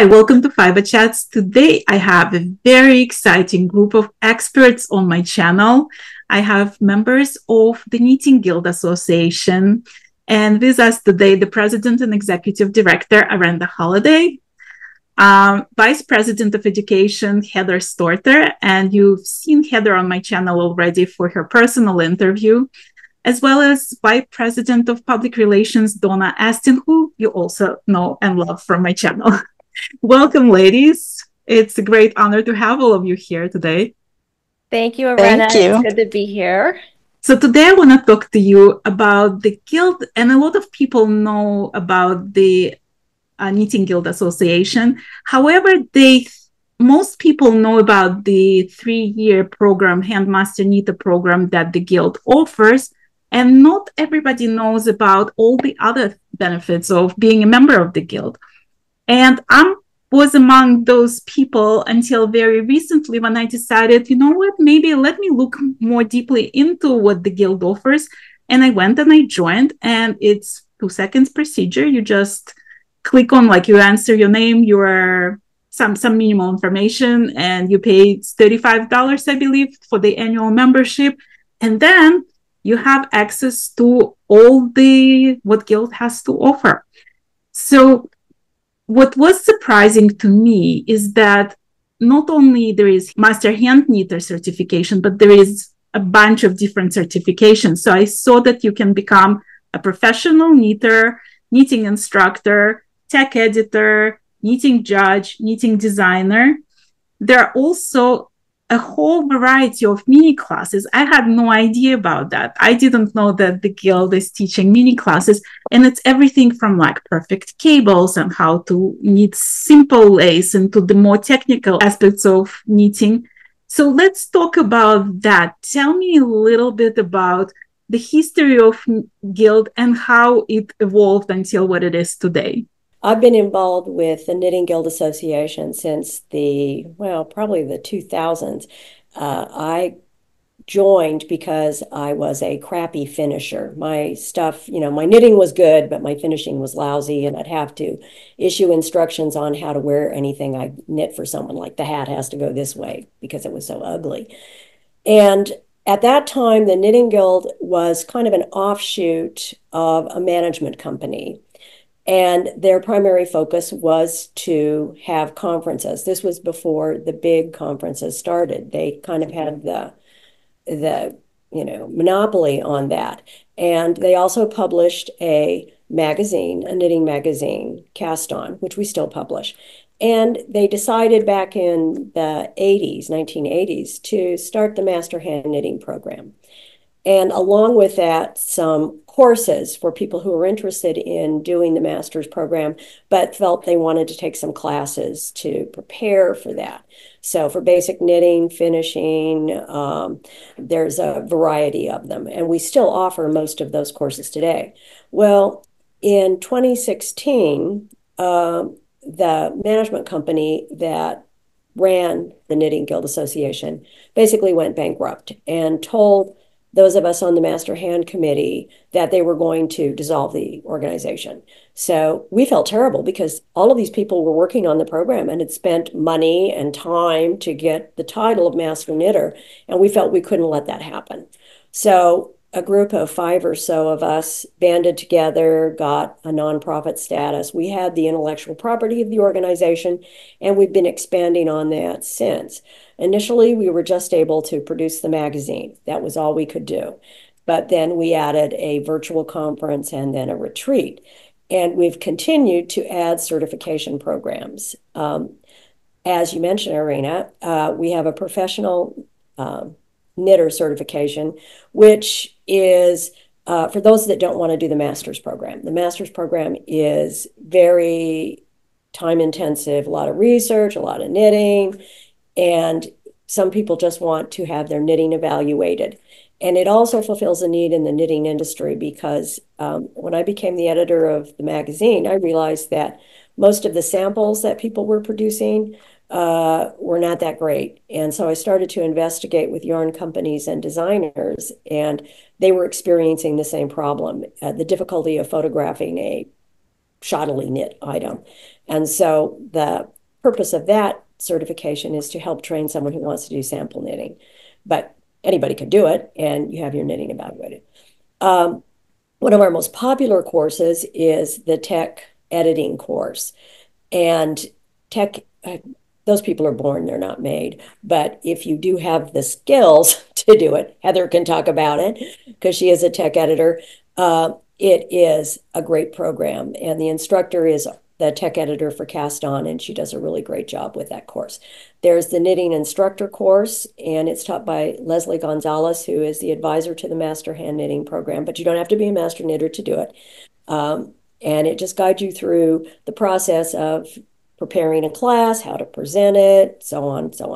Hi, welcome to Fiber Chats. Today I have a very exciting group of experts on my channel. I have members of the Knitting Guild Association, and with us today, the President and Executive Director, Arenda Holladay, Vice President of Education, Heather Storta, and you've seen Heather on my channel already for her personal intervw, as well as Vice President of Public Relations, Donna Estin, who you also know and love from my channel. Welcome, ladies. It's a great honor to have all of you here today. Thank you, Arenda. Thank you. It's good to be here. So today I want to talk to you about the Guild, and a lot of people know about the Knitting Guild Association. However, most people know about the three-year program, Hand Master Knitter program that the Guild offers, and not everybody knows about all the other benefits of being a member of the Guild. And I was among those people until very recently when I decided, you know what, maybe let me look more deeply into what the Guild offers. And I went and I joined, and it's 2 seconds procedure. You just click on, like, you answer your name, your some minimal information, and you pay $35, I believe, for the annual membership. And then you have access to all the, what Guild has to offer. So what was surprising to me is that not only there is Master Hand Knitter certification, but there is a bunch of different certifications. So I saw that you can become a professional knitter, knitting instructor, tech editor, knitting judge, knitting designer. There are also a whole variety of mini classes. I had no idea about that. I didn't know that the Guild is teaching mini classes, and it's everything from, like, perfect cables and how to knit simple lace into the more technical aspects of knitting. So let's talk about that. Tell me a little bit about the history of Guild and how it evolved until what it is today. I've been involved with the Knitting Guild Association since probably the 2000s. I joined because I was a crappy finisher. My stuff, my knitting was good, but my finishing was lousy, and I'd have to issue instructions on how to wear anything I knit for someone, like the hat has to go this way because it was so ugly. And at that time, the Knitting Guild was kind of an offshoot of a management company. And their primary focus was to have conferences. This was before the big conferences started. They kind of had the monopoly on that. And they also published a magazine, a knitting magazine, Cast On, which we still publish. And they decided back in the 1980s, to start the Master Hand Knitting program. And along with that, some courses for people who were interested in doing the master's program, but felt they wanted to take some classes to prepare for that. So for basic knitting, finishing, there's a variety of them, and we still offer most of those courses today. Well, in 2016, the management company that ran the Knitting Guild Association basically went bankrupt and told those of us on the Master Hand Committee that they were going to dissolve the organization. So we felt terrible because all of these people were working on the program and had spent money and time to get the title of Master Knitter, and we felt we couldn't let that happen. So a group of 5 or so of us banded together, got a nonprofit status. We had the intellectual property of the organization, and we've been expanding on that since. Initially, we were just able to produce the magazine. That was all we could do. But then we added a virtual conference and then a retreat. And we've continued to add certification programs. As you mentioned, Arena, we have a professional knitter certification, which is for those that don't want to do the master's program. The master's program is very time intensive, a lot of research, a lot of knitting, and some people just want to have their knitting evaluated. And it also fulfills a need in the knitting industry because when I became the editor of the magazine, I realized that most of the samples that people were producing were not that great. And so I started to investigate with yarn companies and designers, and they were experiencing the same problem, the difficulty of photographing a shoddily knit item. And so the purpose of that certification is to help train someone who wants to do sample knitting. But anybody could do it, and you have your knitting evaluated. One of our most popular courses is the tech editing course. And tech, those people are born, they're not made. But if you do have the skills to do it, Heather can talk about it because she is a tech editor. It is a great program. And the instructor is the tech editor for Cast On, and she does a really great job with that course. There's the knitting instructor course, and it's taught by Leslie Gonzalez, who is the advisor to the Master Hand Knitting program, but you don't have to be a master knitter to do it. And it just guides you through the process of preparing a class, how to present it, so on, so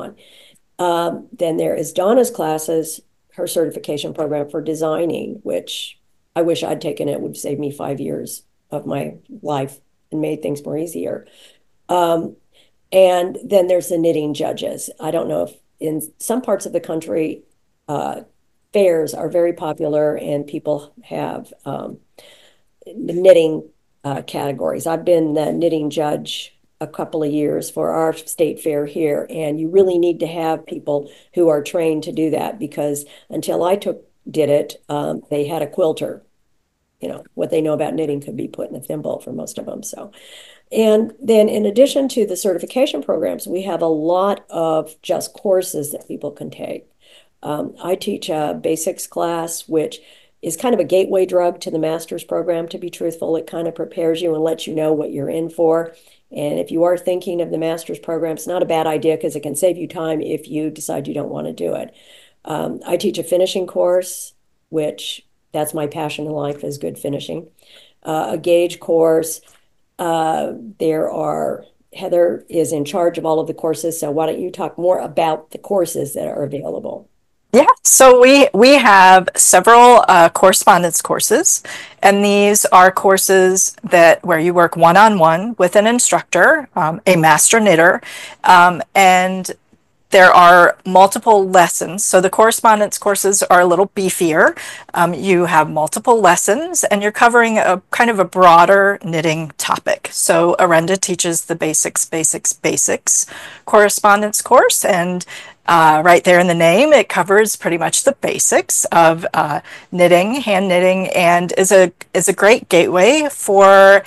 on. Then there is Donna's classes, her certification program for designing, which I wish I'd taken. It would save me 5 years of my life and made things more easier. And then there's the knitting judges. I don't know if in some parts of the country, fairs are very popular and people have knitting categories. I've been the knitting judge a couple of years for our state fair here, and you really need to have people who are trained to do that, because until I did it, they had a quilter. You know, what they know about knitting could be put in a thimble for most of them. So, and then in addition to the certification programs, we have a lot of just courses that people can take. I teach a basics class, which is kind of a gateway drug to the master's program, to be truthful. It kind of prepares you and lets you know what you're in for. And if you are thinking of the master's program, it's not a bad idea because it can save you time if you decide you don't want to do it. I teach a finishing course, which that's my passion in life, is good finishing. A gauge course. Heather is in charge of all of the courses, so why don't you talk more about the courses that are available? Yeah, so we have several correspondence courses, and these are courses where you work one-on-one with an instructor, a master knitter, and there are multiple lessons. So the correspondence courses are a little beefier. You have multiple lessons and you're covering a kind of a broader knitting topic. So Arenda teaches the basics correspondence course, and right there in the name, it covers pretty much the basics of knitting, hand knitting, and is a great gateway for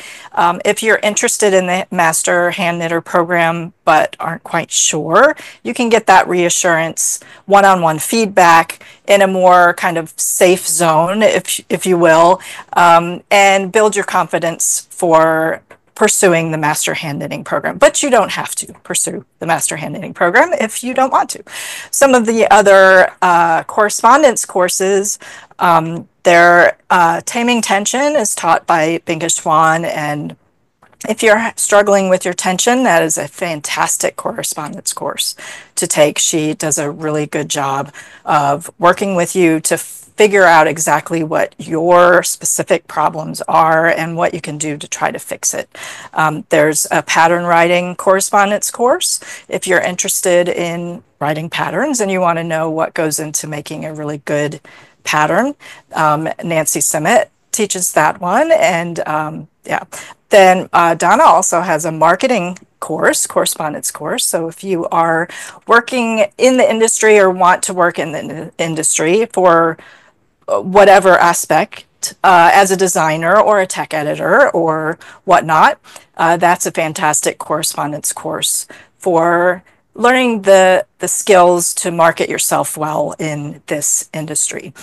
if you're interested in the Master Hand Knitter program but aren't quite sure, you can get that reassurance, one-on-one feedback in a more kind of safe zone, if you will, and build your confidence for pursuing the Master Hand Knitting program. But you don't have to pursue the Master Hand Knitting program if you don't want to. Some of the other correspondence courses, their Taming Tension is taught by Binkish Swan, and if you're struggling with your tension, that is a fantastic correspondence course to take. She does a really good job of working with you to figure out exactly what your specific problems are and what you can do to try to fix it. There's a pattern writing correspondence course if you're interested in writing patterns and you want to know what goes into making a really good pattern. Nancy Summit teaches that one, and yeah. Then Donna also has a marketing correspondence course. So if you are working in the industry or want to work in the industry for whatever aspect, as a designer or a tech editor or whatnot, that's a fantastic correspondence course for learning the skills to market yourself well in this industry.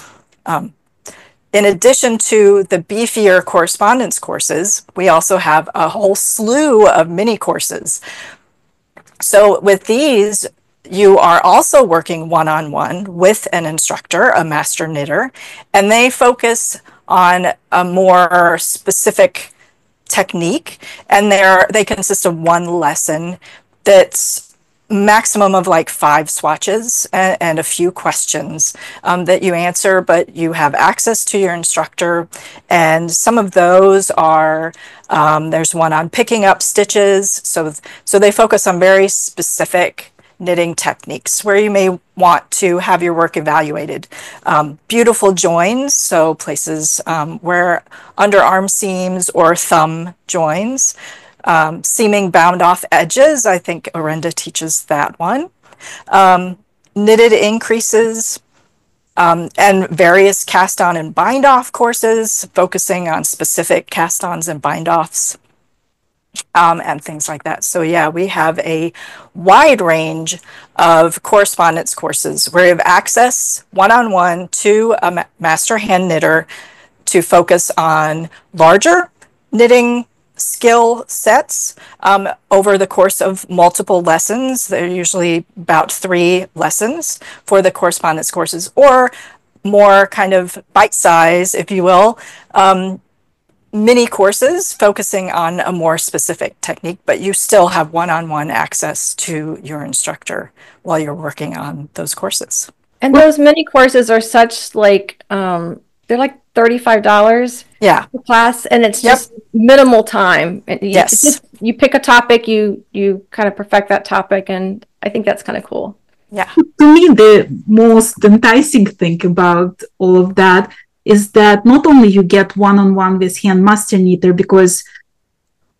In addition to the beefier correspondence courses, we also have a whole slew of mini courses. So with these, you are also working one-on-one with an instructor, a master knitter, and they focus on a more specific technique, and they consist of one lesson that's maximum of like 5 swatches and a few questions that you answer, but you have access to your instructor. And some of those are, there's one on picking up stitches. So they focus on very specific knitting techniques where you may want to have your work evaluated. Beautiful joins, so places where underarm seams or thumb joins. Seaming bound off edges, I think Arenda teaches that one. Knitted increases, and various cast on and bind off courses, focusing on specific cast ons and bind offs, and things like that. So yeah, we have a wide range of correspondence courses where you have access one-on-one to a master hand knitter to focus on larger knitting skill sets over the course of multiple lessons. They're usually about 3 lessons for the correspondence courses, or more kind of bite size, if you will, mini courses focusing on a more specific technique, but you still have one-on-one access to your instructor while you're working on those courses. And those mini courses are such like, they're like $35 per class, and it's just minimal time. Yes. Just, you pick a topic, you kind of perfect that topic, and I think that's kind of cool. Yeah. To me, the most enticing thing about all of that is that not only you get one-on-one with hand master knitter, because,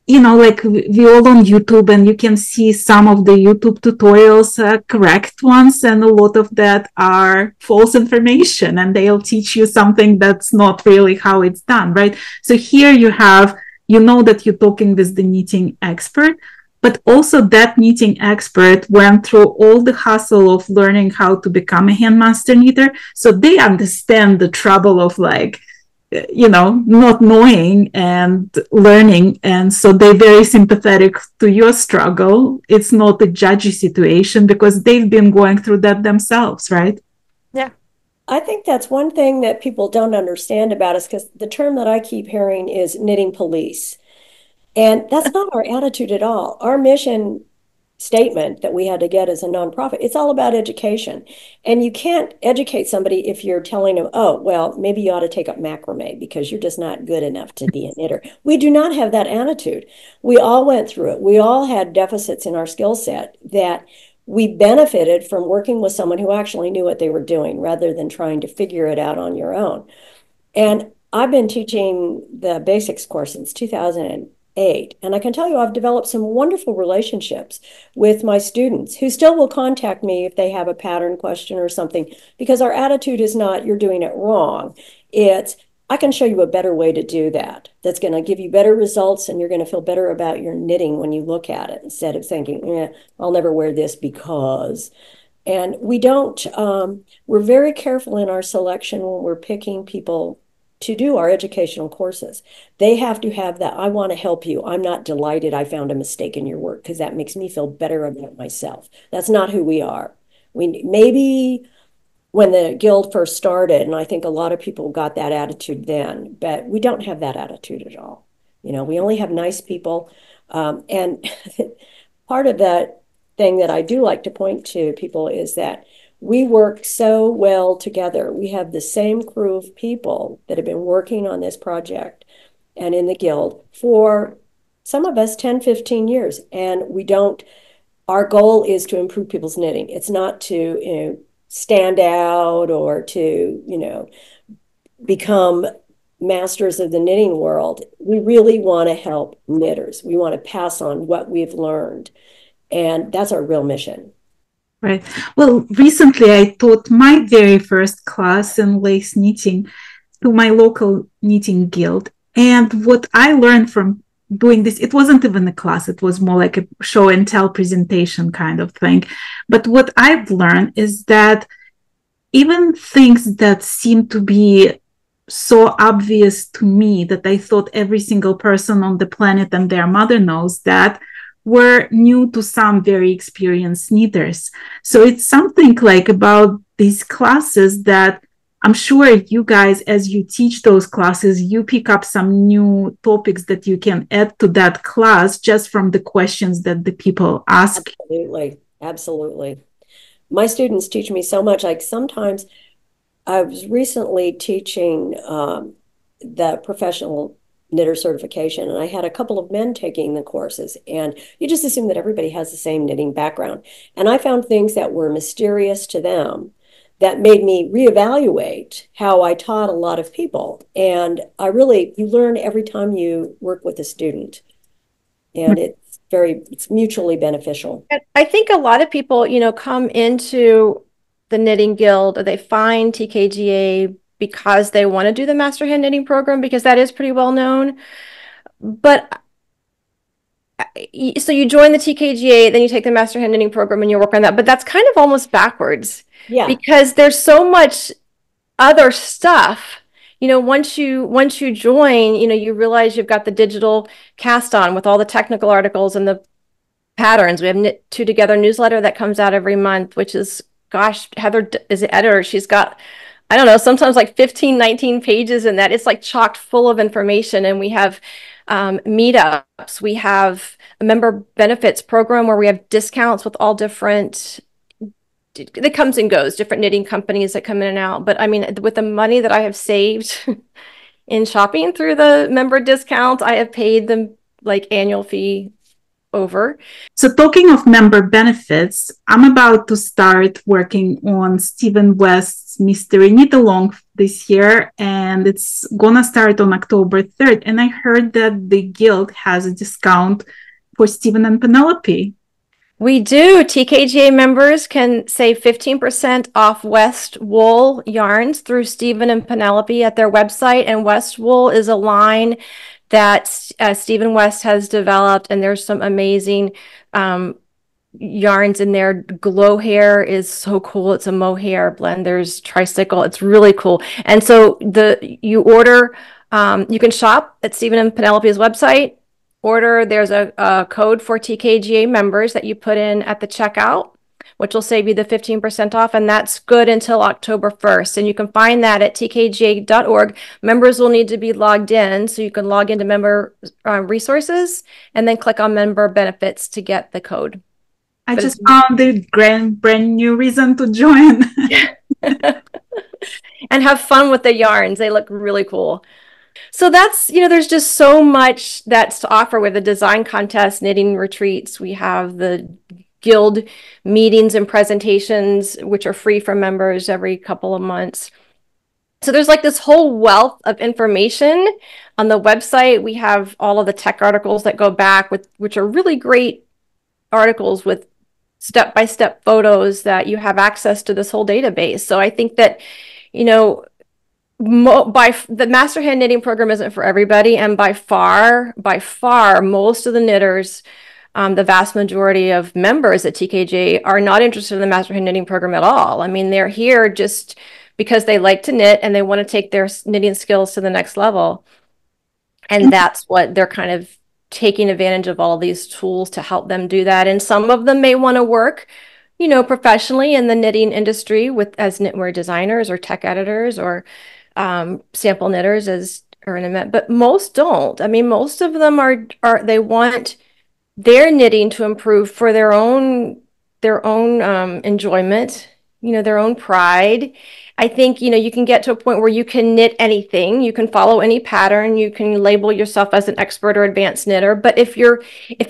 you know, like we're all on YouTube and you can see some of the YouTube tutorials are correct ones, and a lot of that are false information, and they'll teach you something that's not really how it's done, right? So here you have, you know, that you're talking with the knitting expert, but also that knitting expert went through all the hustle of learning how to become a hand master knitter. So they understand the trouble of, like, you know, not knowing and learning. And so they're very sympathetic to your struggle. It's not a judgy situation because they've been going through that themselves, right? Yeah. I think that's one thing that people don't understand about us, because the term that I keep hearing is knitting police. And that's not our attitude at all. Our mission statement that we had to get as a nonprofit, it's all about education. And you can't educate somebody if you're telling them, oh, well, maybe you ought to take up macrame because you're just not good enough to be a knitter. We do not have that attitude. We all went through it. We all had deficits in our skill set that we benefited from working with someone who actually knew what they were doing rather than trying to figure it out on your own. And I've been teaching the basics course since 2008. And I can tell you I've developed some wonderful relationships with my students who still will contact me if they have a pattern question or something, because our attitude is not you're doing it wrong. It's I can show you a better way to do that. That's going to give you better results, and you're going to feel better about your knitting when you look at it, instead of thinking, I'll never wear this because. And we don't, we're very careful in our selection when we're picking people to do our educational courses. They have to have that, I want to help you. I'm not delighted I found a mistake in your work because that makes me feel better about myself. That's not who we are. We maybe when the guild first started, and I think a lot of people got that attitude then, but we don't have that attitude at all. You know, we only have nice people. And part of that thing that I do like to point to people is that we work so well together. We have the same crew of people that have been working on this project and in the guild for, some of us, 10, 15 years. And we don't, our goal is to improve people's knitting. It's not to, you know, stand out or to, you know, become masters of the knitting world. We really want to help knitters. We want to pass on what we've learned. And that's our real mission. Right. Well, recently I taught my very first class in lace knitting to my local knitting guild. And what I learned from doing this, it wasn't even a class, it was more like a show and tell presentation kind of thing. But what I've learned is that even things that seem to be so obvious to me, that I thought every single person on the planet and their mother knows, that were new to some very experienced knitters. So it's something like about these classes that I'm sure you guys, as you teach those classes, you pick up some new topics that you can add to that class just from the questions that the people ask. Absolutely. Absolutely. My students teach me so much. Like sometimes I was recently teaching the professional knitter certification. And I had a couple of men taking the courses, and you just assume that everybody has the same knitting background. And I found things that were mysterious to them that made me reevaluate how I taught a lot of people. And I really, you learn every time you work with a student, and it's mutually beneficial. I think a lot of people, you know, come into the Knitting Guild, or they find TKGA because they want to do the Master Hand Knitting program, because that is pretty well known. But so you join the TKGA, then you take the Master Hand Knitting program and you work on that. But that's kind of almost backwards. Yeah. Because there's so much other stuff. You know, once you join, you know, you realize you've got the digital Cast On with all the technical articles and the patterns. We have Knit Two Together newsletter that comes out every month, which is, gosh, Heather is the editor. She's got, I don't know, sometimes like 15, 19 pages in that. It's like chocked full of information. And we have meetups. We have a member benefits program where we have discounts with all different, that comes and goes, different knitting companies that come in and out. But I mean, with the money that I have saved in shopping through the member discounts, I have paid them like annual fee over. So talking of member benefits, I'm about to start working on Stephen West's Mystery Knit Along this year, and it's gonna start on October 3rd. And I heard that the Guild has a discount for Stephen and Penelope. We do. TKGA members can save 15% off West Wool yarns through Stephen and Penelope at their website. And West Wool is a line that Stephen West has developed, and there's some amazing yarns in there. Glow Hair is so cool. It's a mohair blend. There's Tricycle. It's really cool. And so you order, you can shop at Stephen and Penelope's website. Order, there's a code for TKGA members that you put in at the checkout, which will save you the 15% off, and that's good until October 1st. And you can find that at tkga.org. Members will need to be logged in, so you can log into member resources and then click on member benefits to get the code. I just found the brand new reason to join. And have fun with the yarns. They look really cool. So that's, you know, there's just so much that's to offer. We have the design contest, knitting retreats. We have the guild meetings and presentations, which are free for members every couple of months. So there's like this whole wealth of information on the website. We have all of the tech articles that go back, which are really great articles with step-by-step photos that you have access to this whole database. So I think that, you know, the Master Hand Knitting program isn't for everybody, and by far most of the knitters, the vast majority of members at TKGA are not interested in the Master Hand Knitting program at all. I mean, they're here just because they like to knit and they want to take their knitting skills to the next level, and that's what they're kind of taking advantage of, all these tools to help them do that. And some of them may want to work, you know, professionally in the knitting industry as knitwear designers or tech editors or sample knitters, as Arenda meant, but most don't. I mean, most of them are they want their knitting to improve for their own enjoyment, you know, their own pride. I think, you know, you can get to a point where you can knit anything, you can follow any pattern, you can label yourself as an expert or advanced knitter. But if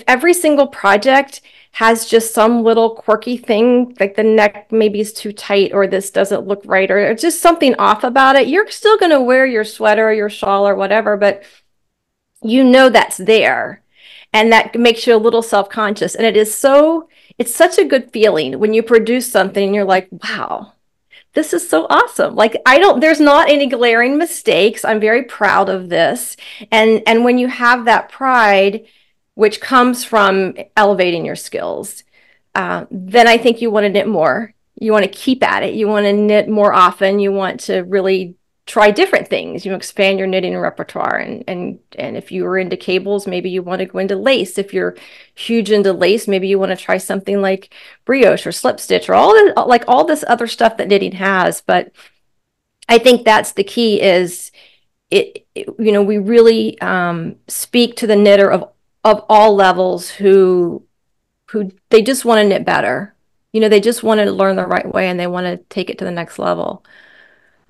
every single project has just some little quirky thing, like the neck maybe is too tight, or this doesn't look right, or just something off about it, you're still going to wear your sweater or your shawl or whatever, but you know that's there. And that makes you a little self-conscious. And it's such a good feeling when you produce something and you're like, wow, this is so awesome. Like, there's not any glaring mistakes. I'm very proud of this. And when you have that pride, which comes from elevating your skills, then I think you want to knit more. You want to keep at it. You want to knit more often. You want to really try different things. You know, expand your knitting repertoire. And if you were into cables, maybe you want to go into lace. If you're huge into lace, maybe you want to try something like brioche or slip stitch or all this other stuff that knitting has. But I think that's the key, is it you know, we really speak to the knitter of all levels who they just want to knit better. You know, they just want to learn the right way and they want to take it to the next level.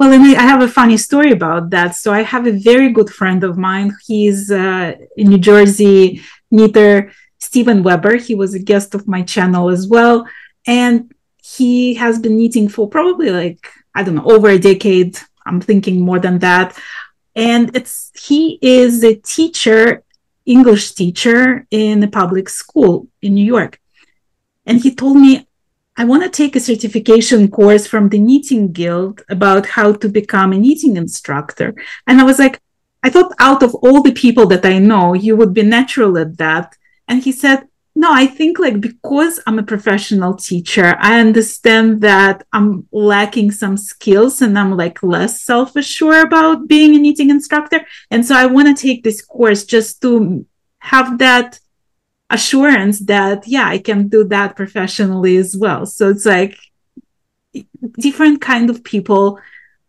Well, and I have a funny story about that. So I have a very good friend of mine. He's a New Jersey knitter, Stephen Weber. He was a guest of my channel as well. And he has been knitting for probably like, I don't know, over a decade. I'm thinking more than that. And he is a teacher, English teacher in a public school in New York. And he told me, I want to take a certification course from the Knitting Guild about how to become a knitting instructor. And I was like, I thought out of all the people that I know, you would be natural at that. And he said, no, I think like because I'm a professional teacher, I understand that I'm lacking some skills and I'm like less self-assured about being a knitting instructor. And so I want to take this course just to have that assurance that, yeah, I can do that professionally as well. So it's like different kind of people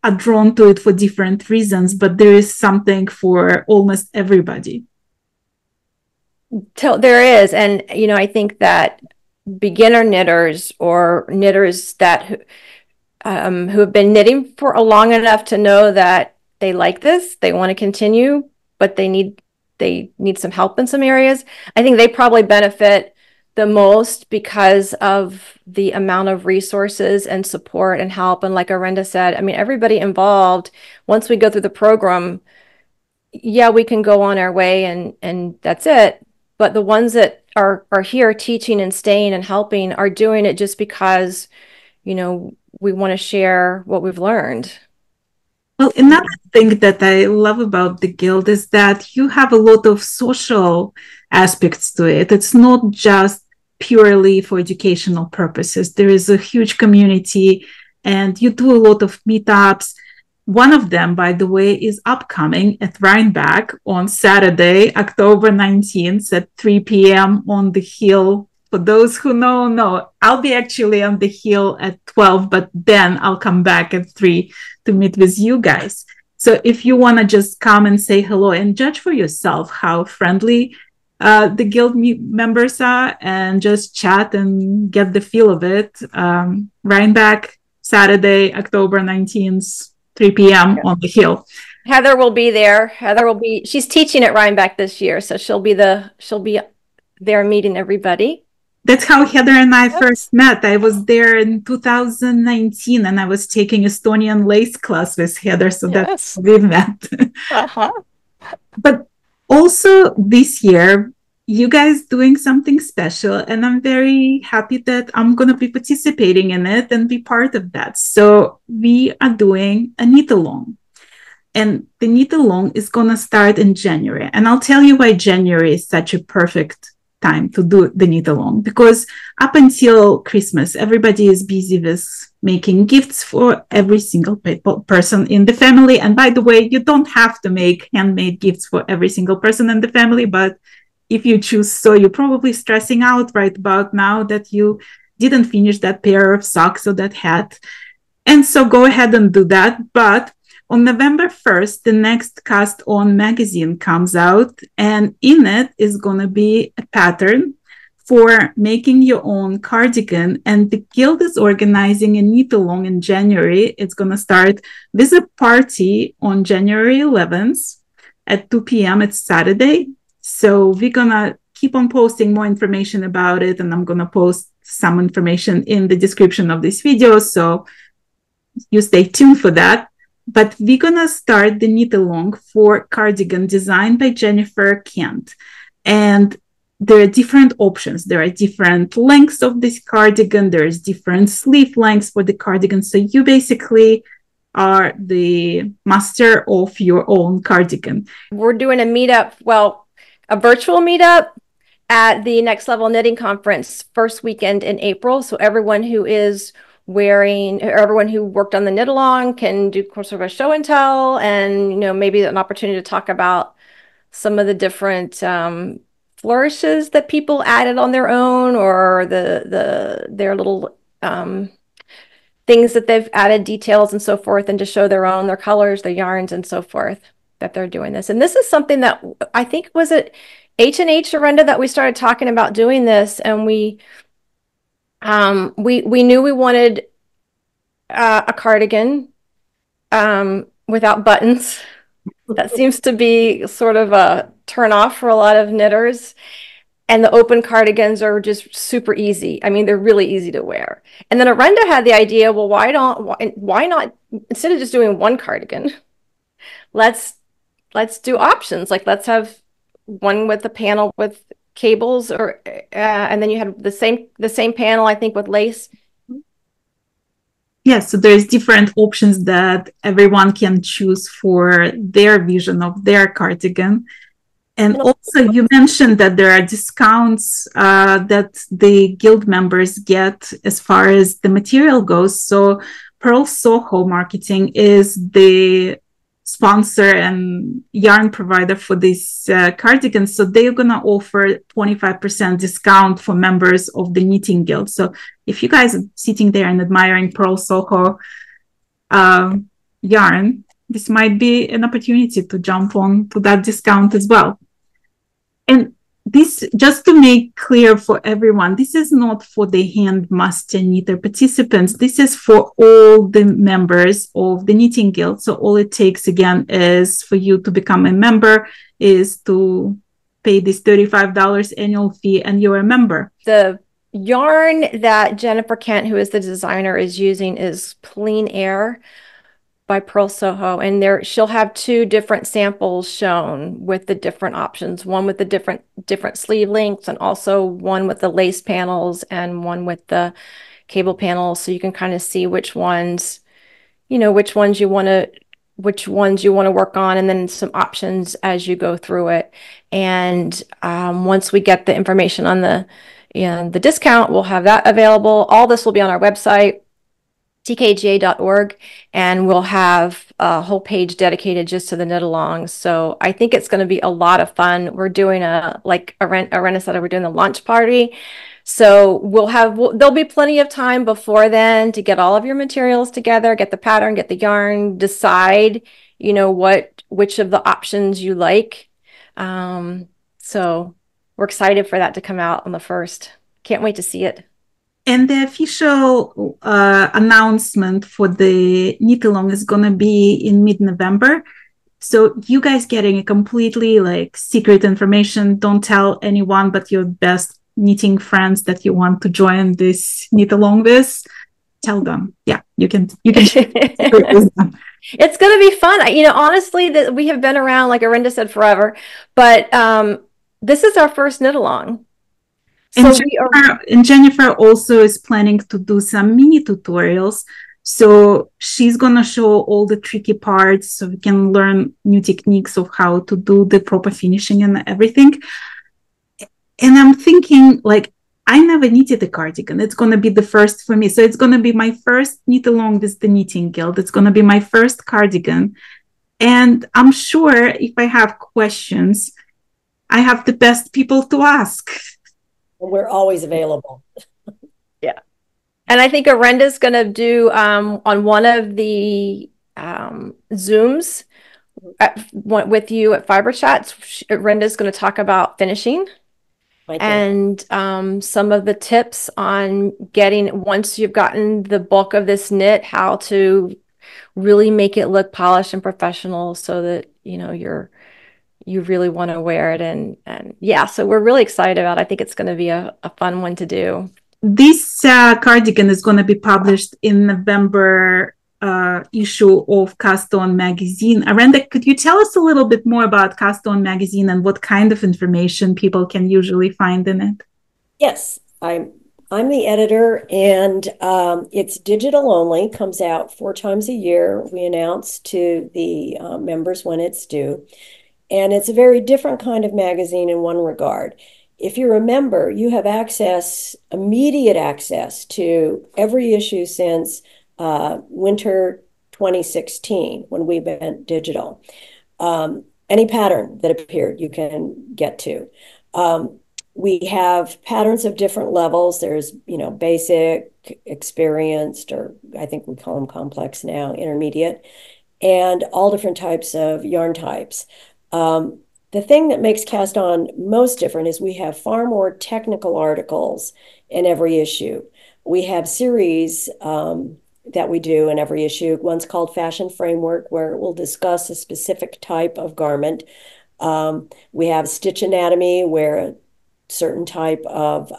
are drawn to it for different reasons, but there is something for almost everybody. There is. And, you know, I think that beginner knitters or knitters that who have been knitting for long enough to know that they like this, they want to continue, but they need some help in some areas. I think they probably benefit the most because of the amount of resources and support and help. And like Arenda said, I mean, everybody involved, once we go through the program, yeah, we can go on our way and that's it. But the ones that are here teaching and staying and helping are doing it just because, you know, we want to share what we've learned. Well, another thing that I love about the Guild is that you have a lot of social aspects to it. It's not just purely for educational purposes. There is a huge community and you do a lot of meetups. One of them, by the way, is upcoming at Rhinebeck on Saturday, October 19th at 3 p.m. on the hill. For those who know, I'll be actually on the hill at 12, but then I'll come back at 3 to meet with you guys. So if you want to just come and say hello and judge for yourself how friendly the Guild members are and just chat and get the feel of it. Rhinebeck, Saturday, October 19th, 3 p.m. on the hill. Heather will be there. She's teaching at Rhinebeck this year, so she'll be there meeting everybody. That's how Heather and I first met. I was there in 2019 and I was taking Estonian lace class with Heather. So that's how we met. But also this year, you guys doing something special and I'm very happy that I'm going to be participating in it and be part of that. So we are doing a knit along. And the knit along is going to start in January. And I'll tell you why January is such a perfect time to do the knit along, because up until Christmas, everybody is busy with making gifts for every single person in the family. And by the way, you don't have to make handmade gifts for every single person in the family, but if you choose so, you're probably stressing out right about now that you didn't finish that pair of socks or that hat. And so go ahead and do that. But on November 1st, the next Cast On magazine comes out, and in it is going to be a pattern for making your own cardigan. And the Guild is organizing a knit along in January. It's going to start with a party on January 11th at 2 p.m. It's Saturday. So we're going to keep on posting more information about it, and I'm going to post some information in the description of this video. So you stay tuned for that. But we're going to start the knit along for cardigan designed by Jennifer Kent. And there are different options. There are different lengths of this cardigan. There's different sleeve lengths for the cardigan. So you basically are the master of your own cardigan. We're doing a meetup, well, a virtual meetup at the Next Level Knitting Conference first weekend in April. So everyone who is everyone who worked on the knit along can do sort of a show and tell, and you know, maybe an opportunity to talk about some of the different flourishes that people added on their own, or their little things that they've added, details and so forth, and to show their colors, their yarns and so forth that they're doing this. And this is something that I think was at H&H Arenda that we started talking about doing this, and we knew we wanted a cardigan, without buttons. That seems to be sort of a turn off for a lot of knitters. And the open cardigans are just super easy. I mean, they're really easy to wear. And then Arenda had the idea, well, why not, instead of just doing one cardigan, let's do options. Like, let's have one with a panel with cables, or and then you had the same panel, I think, with lace. Yeah, so there's different options that everyone can choose for their vision of their cardigan. And also, you mentioned that there are discounts that the guild members get as far as the material goes. So Pearl Soho Marketing is the sponsor and yarn provider for this cardigan. So they're going to offer 25% discount for members of the Knitting Guild. So if you guys are sitting there and admiring Pearl Soho yarn, this might be an opportunity to jump on to that discount as well. And this, just to make clear for everyone, this is not for the hand master knitter participants. This is for all the members of the Knitting Guild. So all it takes, again, is for you to become a member, is to pay this $35 annual fee, and you're a member. The yarn that Jennifer Kent, who is the designer, is using is Plein Air by Pearl Soho, and there she'll have two different samples shown with the different options, one with the different sleeve lengths, and also one with the lace panels and one with the cable panels, so you can kind of see which ones you want to work on, and then some options as you go through it. And once we get the information on the discount, we'll have that available. All this will be on our website, tkga.org, and we'll have a whole page dedicated just to the knit along. So I think it's going to be a lot of fun. We're doing like Arenda said, we're doing the launch party. So there'll be plenty of time before then to get all of your materials together, get the pattern, get the yarn, decide, you know, which of the options you like. So we're excited for that to come out on the 1st. Can't wait to see it. And the official announcement for the knit-along is going to be in mid-November. So you guys getting a completely secret information. Don't tell anyone but your best knitting friends that you want to join this knit-along with. Tell them. Yeah, you can. It's going to be fun. You know, honestly, that we have been around, like Arenda said, forever. But this is our first knit-along. So Jennifer also is planning to do some mini tutorials. So she's going to show all the tricky parts so we can learn new techniques of how to do the proper finishing and everything. And I'm thinking, I never knitted a cardigan. It's going to be the first for me. So it's going to be my first knit along with the Knitting Guild. It's going to be my first cardigan. And I'm sure if I have questions, I have the best people to ask. We're always available. Yeah. And I think Arenda's going to do on one of the Zooms with you at Fiber Chats, Arenda's going to talk about finishing and some of the tips on getting, once you've gotten the bulk of this knit, how to really make it look polished and professional so that, you know, you really want to wear it. And yeah, so we're really excited about it. I think it's going to be a fun one to do. This cardigan is going to be published in November issue of Cast On magazine. Arenda, could you tell us a little bit more about Cast On magazine and what kind of information people can usually find in it? Yes, I'm the editor, and it's digital only, comes out 4 times a year. We announce to the members when it's due. And it's a very different kind of magazine in one regard. If you remember, you have immediate access to every issue since winter 2016, when we went digital. Any pattern that appeared, you can get to. We have patterns of different levels. There's, you know, basic, experienced, or I think we call them complex now, intermediate, and all different types of yarn types. The thing that makes Cast On most different is we have far more technical articles in every issue. We have series that we do in every issue. One's called Fashion Framework, where we'll discuss a specific type of garment. We have Stitch Anatomy, where a certain type of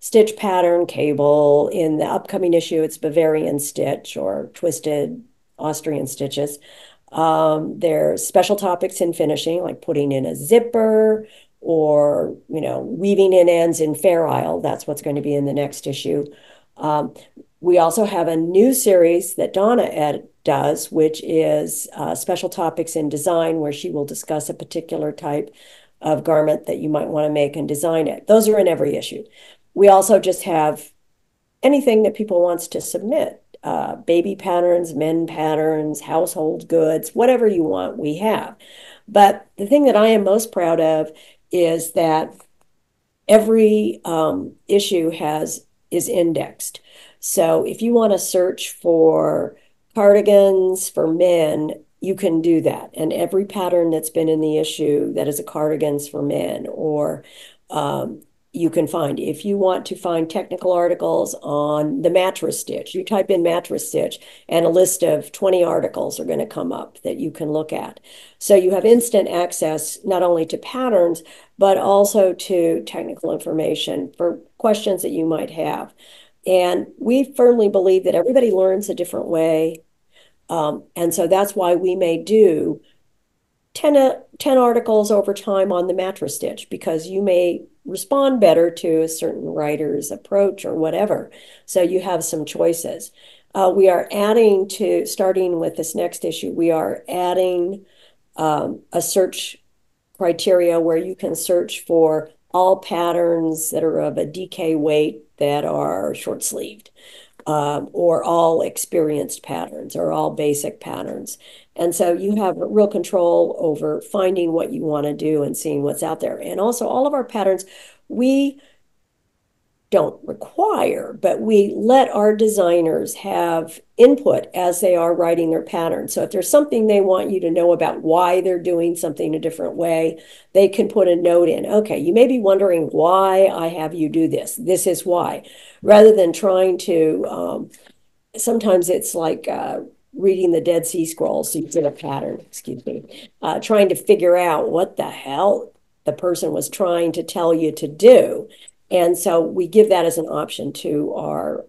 stitch pattern, cable. In the upcoming issue, it's Bavarian stitch or twisted Austrian stitches. There's special topics in finishing, like putting in a zipper or, you know, weaving in ends in Fair Isle. That's what's going to be in the next issue. We also have a new series that Donna does, which is special topics in design, where she will discuss a particular type of garment that you might want to make and design it. Those are in every issue. We also just have anything that people wants to submit. Baby patterns, men patterns, household goods, whatever you want, we have. But the thing that I am most proud of is that every issue is indexed. So if you want to search for cardigans for men, you can do that. And every pattern that's been in the issue that is a cardigans for men, or you can find. If you want to find technical articles on the mattress stitch, you type in mattress stitch and a list of 20 articles are going to come up that you can look at. So you have instant access not only to patterns, but also to technical information for questions that you might have. And we firmly believe that everybody learns a different way. And so that's why we may do 10 articles over time on the mattress stitch, because you may respond better to a certain writer's approach or whatever. So you have some choices. We are adding to, starting with this next issue, we are adding a search criteria where you can search for all patterns that are of a DK weight that are short sleeved, or all experienced patterns, or all basic patterns. And so you have real control over finding what you want to do and seeing what's out there. And also all of our patterns, we don't require, but we let our designers have input as they are writing their patterns. So if there's something they want you to know about why they're doing something a different way, they can put a note in. Okay, you may be wondering why I have you do this. This is why. Rather than trying to, sometimes it's like, reading the Dead Sea Scrolls, so you get a pattern, trying to figure out what the hell the person was trying to tell you to do. And so we give that as an option to our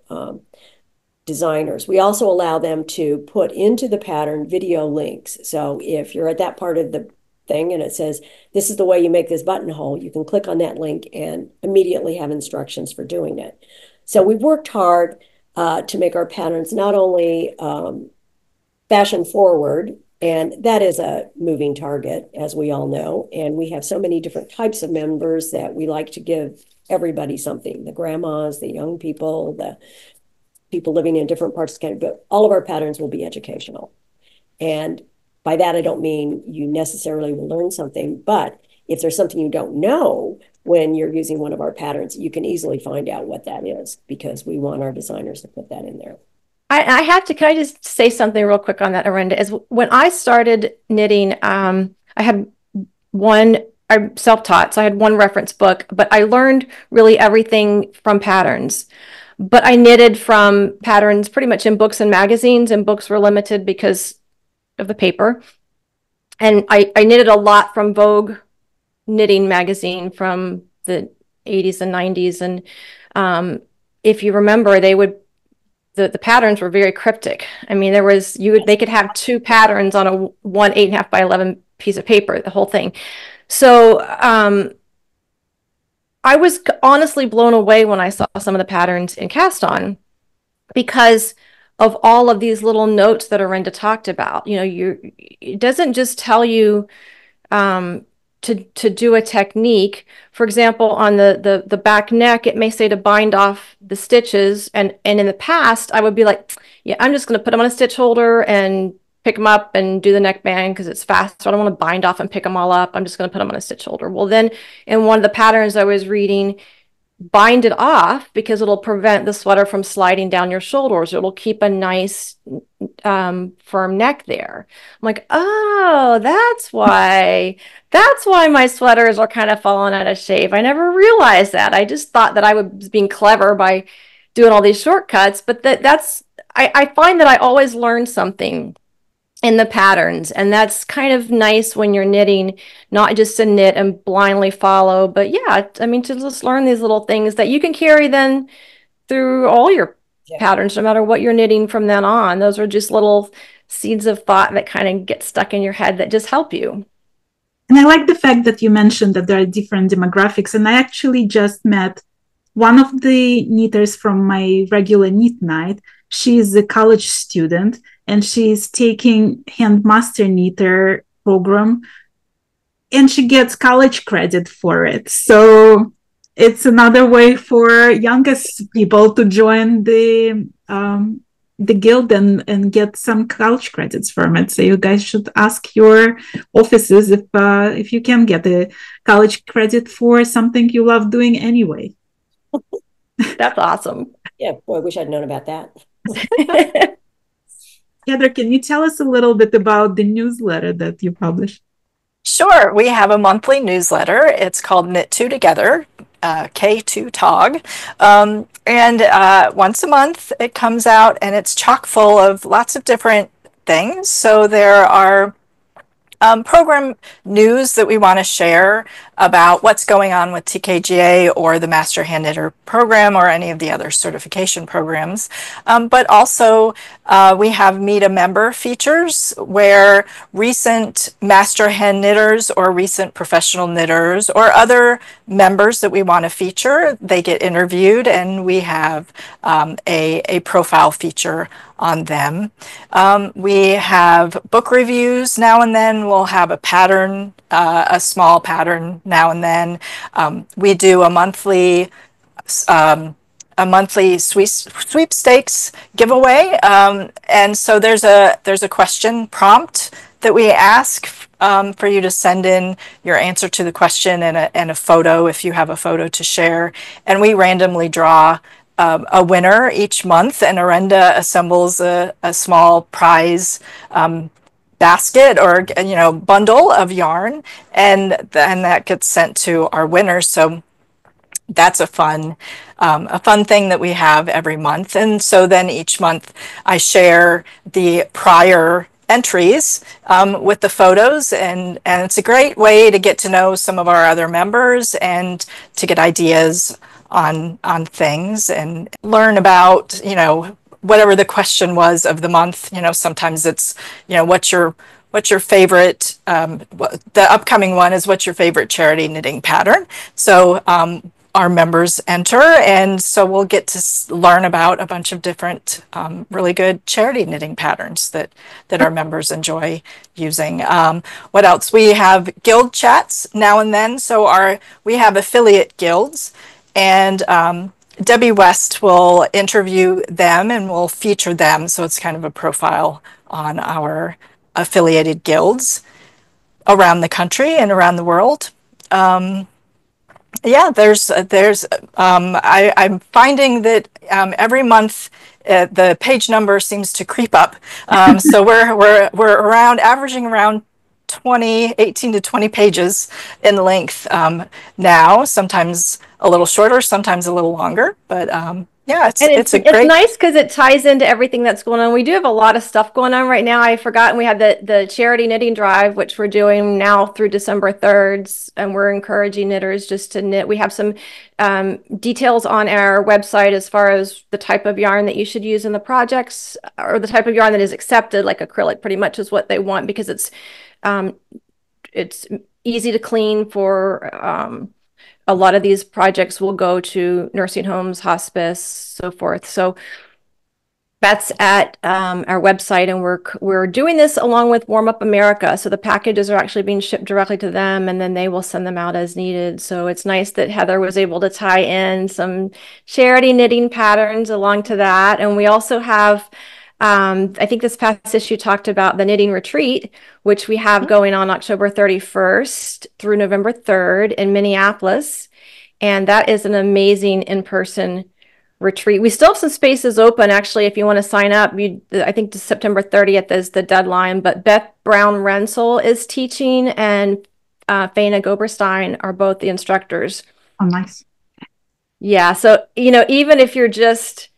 designers. We also allow them to put into the pattern video links. So if you're at that part of the thing and it says, this is the way you make this buttonhole, you can click on that link and immediately have instructions for doing it. So we've worked hard to make our patterns not only fashion forward, and that is a moving target, as we all know. And we have so many different types of members that we like to give everybody something, the grandmas, the young people, the people living in different parts of the country, but all of our patterns will be educational. And by that, I don't mean you necessarily will learn something, but if there's something you don't know when you're using one of our patterns, you can easily find out what that is, because we want our designers to put that in there. I have to, can I just say something real quick on that, Arenda? Is when I started knitting, I'm self-taught, so I had one reference book, but I learned really everything from patterns. But I knitted from patterns pretty much in books and magazines, and books were limited because of the paper. And I knitted a lot from Vogue knitting magazine from the 80s and 90s. And if you remember, they would, the patterns were very cryptic. I mean, there was, they could have two patterns on a 1 8.5 by 11 piece of paper, the whole thing. So I was honestly blown away when I saw some of the patterns in Cast On, because of all of these little notes that Arenda talked about. You know, it doesn't just tell you to do a technique. For example, on the back neck, it may say to bind off the stitches, and in the past I would be like, yeah, I'm just going to put them on a stitch holder and pick them up and do the neckband because it's fast, so I don't want to bind off and pick them all up. I'm just going to put them on a stitch holder. Well, then in one of the patterns I was reading, bind it off because it'll prevent the sweater from sliding down your shoulders. It'll keep a nice firm neck there. I'm like, oh, that's why my sweaters are kind of falling out of shape. I never realized that. I just thought that I was being clever by doing all these shortcuts, but that's I find that I always learn something in the patterns, and that's kind of nice when you're knitting, not just to knit and blindly follow, but yeah, I mean, to just learn these little things that you can carry then through all your patterns, no matter what you're knitting from then on. Those are just little seeds of thought that kind of get stuck in your head that just help you. And I like the fact that you mentioned that there are different demographics, and I actually just met one of the knitters from my regular knit night. She is a college student, and she is taking hand master knitter program, and she gets college credit for it. So it's another way for youngest people to join the guild and get some college credits from it. So you guys should ask your offices if you can get a college credit for something you love doing anyway. That's awesome. Yeah, boy, I wish I'd known about that. Heather, can you tell us a little bit about the newsletter that you publish? Sure. We have a monthly newsletter. It's called Knit Two Together, K2TOG. And once a month it comes out, and it's chock full of lots of different things. So there are program news that we want to share about what's going on with TKGA or the Master Hand Knitter program or any of the other certification programs. But also we have Meet a Member features where recent Master Hand Knitters or recent professional knitters or other members that we want to feature, they get interviewed, and we have a profile feature on them. We have book reviews now and then. We'll have a pattern, a small pattern now and then. We do a monthly sweepstakes giveaway, and so there's a question prompt that we ask for you to send in your answer to the question and a photo if you have a photo to share, and we randomly draw a winner each month, and Arenda assembles a small prize basket or bundle of yarn, and that gets sent to our winners. So that's a fun thing that we have every month. And so then each month I share the prior entries with the photos, and it's a great way to get to know some of our other members and to get ideas on things and learn about whatever the question was of the month. Sometimes it's what's your favorite, the upcoming one is what's your favorite charity knitting pattern. So our members enter, and so we'll get to learn about a bunch of different really good charity knitting patterns that our members enjoy using. What else? We have guild chats now and then. So we have affiliate guilds, and Debbie West will interview them and we'll feature them. So it's kind of a profile on our affiliated guilds around the country and around the world. I'm finding that every month the page number seems to creep up. So we're averaging around 18 to 20 pages in length now, sometimes a little shorter, sometimes a little longer, but it's nice because it ties into everything that's going on. We do have a lot of stuff going on right now. I forgot, we have the charity knitting drive, which we're doing now through December 3rd, and we're encouraging knitters just to knit. We have some details on our website as far as the type of yarn that you should use in the projects, or the type of yarn that is accepted, like acrylic pretty much is what they want, because it's easy to clean for a lot of these projects will go to nursing homes, hospice, so forth. So that's at our website, and we're doing this along with Warm Up America. So the packages are actually being shipped directly to them, and then they will send them out as needed. So it's nice that Heather was able to tie in some charity knitting patterns along to that. And we also have I think this past issue talked about the knitting retreat, which we have going on October 31st through November 3rd in Minneapolis. And that is an amazing in-person retreat. We still have some spaces open, actually, if you want to sign up. I think September 30th is the deadline, but Beth Brown-Rensel is teaching, and Faina Goberstein are both the instructors. Oh, nice. Yeah, so, even if you're just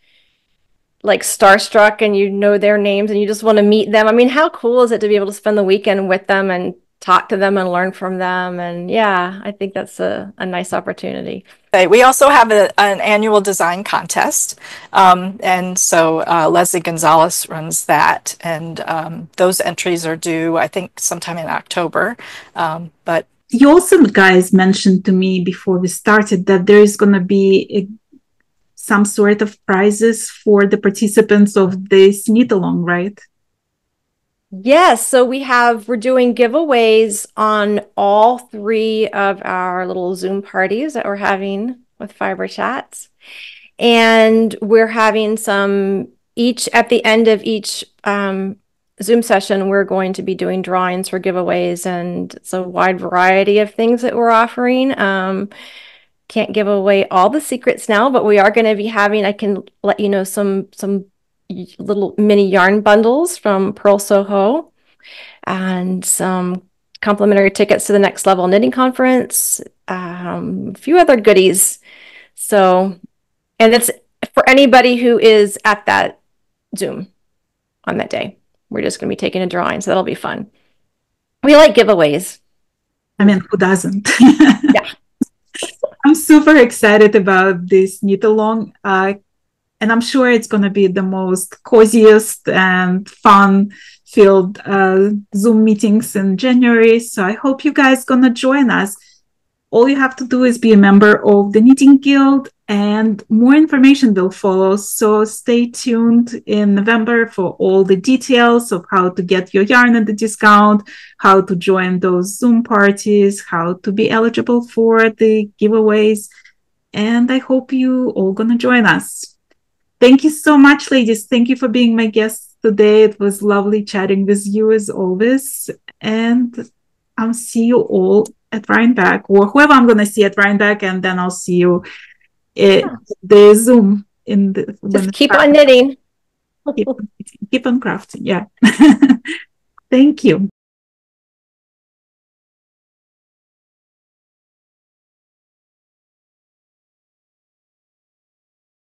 like starstruck and you know their names and you just want to meet them. I mean, how cool is it to be able to spend the weekend with them and talk to them and learn from them? And yeah, I think that's a nice opportunity. Right. We also have an annual design contest. And so Leslie Gonzalez runs that. And those entries are due, I think, sometime in October. But you also guys mentioned to me before we started that there is going to be some sort of prizes for the participants of this knit-along, right? Yes, so we're doing giveaways on all three of our little Zoom parties that we're having with Fiber Chats. And we're having at the end of each Zoom session, we're going to be doing drawings for giveaways, and it's a wide variety of things that we're offering. Can't give away all the secrets now, but we are going to be having, I can let you know, some little mini yarn bundles from Pearl Soho and some complimentary tickets to the Next Level Knitting Conference, a few other goodies. So, and it's for anybody who is at that Zoom on that day. We're just going to be taking a drawing, so that'll be fun. We like giveaways. I mean, who doesn't? Yeah. I'm super excited about this knit-along. And I'm sure it's going to be the most coziest and fun-filled Zoom meetings in January. So I hope you guys going to join us. All you have to do is be a member of the Knitting Guild, and more information will follow. So stay tuned in November for all the details of how to get your yarn at the discount, how to join those Zoom parties, how to be eligible for the giveaways. And I hope you all going to join us. Thank you so much, ladies. Thank you for being my guests today. It was lovely chatting with you as always. And I'll see you all at Rhinebeck, or whoever I'm going to see at Rhinebeck, and then I'll see you at the Zoom. Just keep on knitting. Keep on crafting, yeah. Thank you.